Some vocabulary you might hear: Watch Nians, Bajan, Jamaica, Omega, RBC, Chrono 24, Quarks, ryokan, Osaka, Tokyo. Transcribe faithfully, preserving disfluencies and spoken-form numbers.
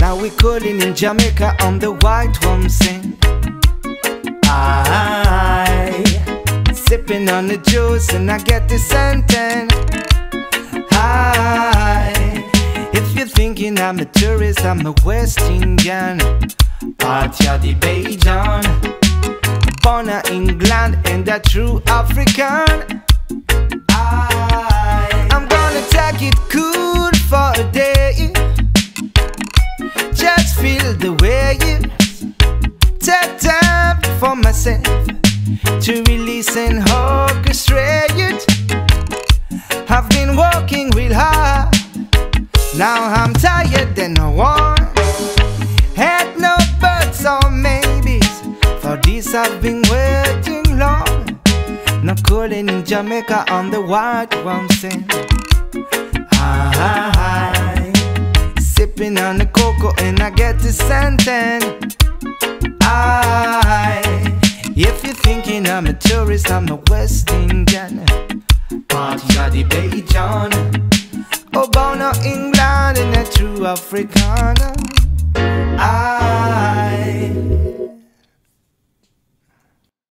Now we calling in Jamaica on the white one sing. I sipping on the juice and I get the sentence. Hi, if you're thinking I'm a tourist, I'm a West Indian. Party of the Bajan, born in England and a true African. I, I'm gonna take it cool for a day. Just feel the way you take time for myself to release and orchestrate it. I've been working real hard, now I'm tired than I want. Had no buts or maybes, for this I've been waiting long. Now calling in Jamaica on the white one sand. Sipping on the cocoa and I get the suntan. I, if you're thinking I'm a tourist, I'm a West Indian. Party of the Bajan, oh, born in England and a true Africana. I